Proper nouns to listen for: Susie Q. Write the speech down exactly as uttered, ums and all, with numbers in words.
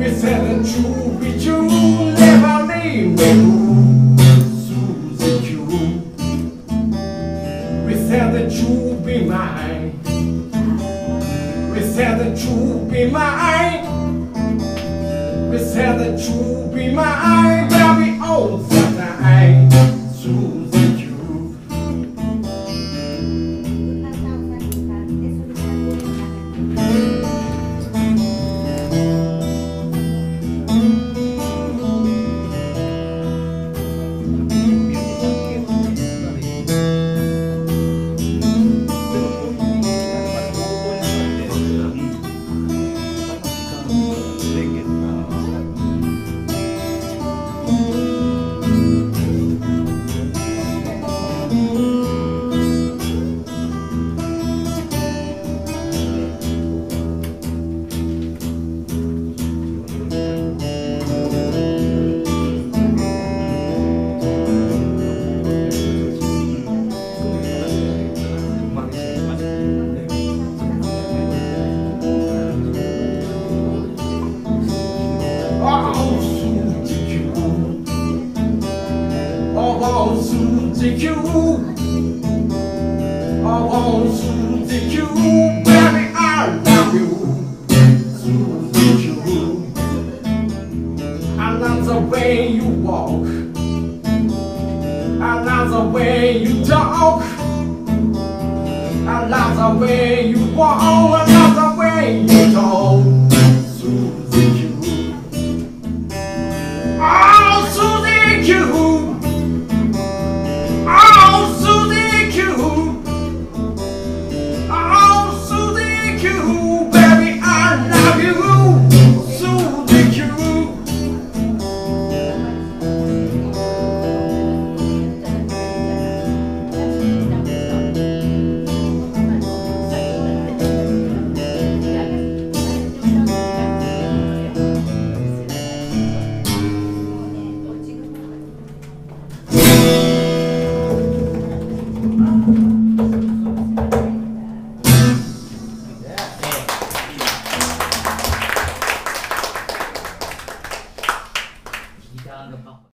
we said the truth, we do live our name. Susie Q. We said the truth be mine. We said the truth be mine. We said the truth be mine. That we own something. Susie Q. Susie Q, oh Susie Q, baby I love you. Susie Q, I love the way you walk, I love the way you talk, I love the way you walk.